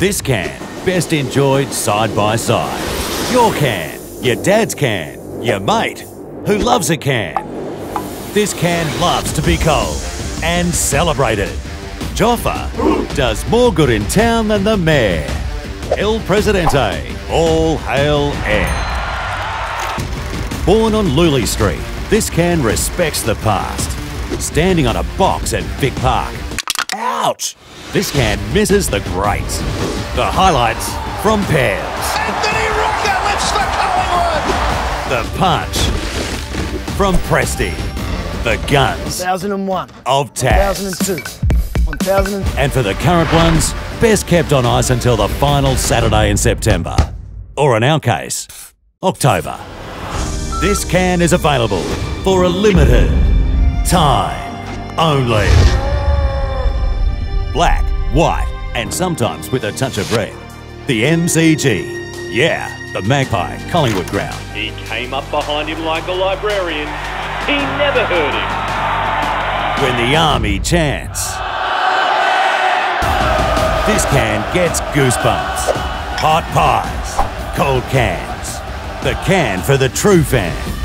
This can, best enjoyed side by side. Your can, your dad's can, your mate, who loves a can. This can loves to be cold and celebrated. Joffa does more good in town than the mayor. El Presidente, all hail air. Born on Luley Street, this can respects the past. Standing on a box at Vic Park. Ouch! This can misses the greats. The highlights from Pears. Anthony Rucker lifts for Collingwood. The punch from Presti. The guns. 1001. Of Taz. 1002. 1000. And for the current ones, best kept on ice until the final Saturday in September. Or in our case, October. This can is available for a limited time only. Black, white, and sometimes with a touch of red. The MCG. Yeah, the Magpie Collingwood ground. He came up behind him like a librarian. He never heard him. When the army chants. This can gets goosebumps. Hot pies. Cold cans. The can for the true fan.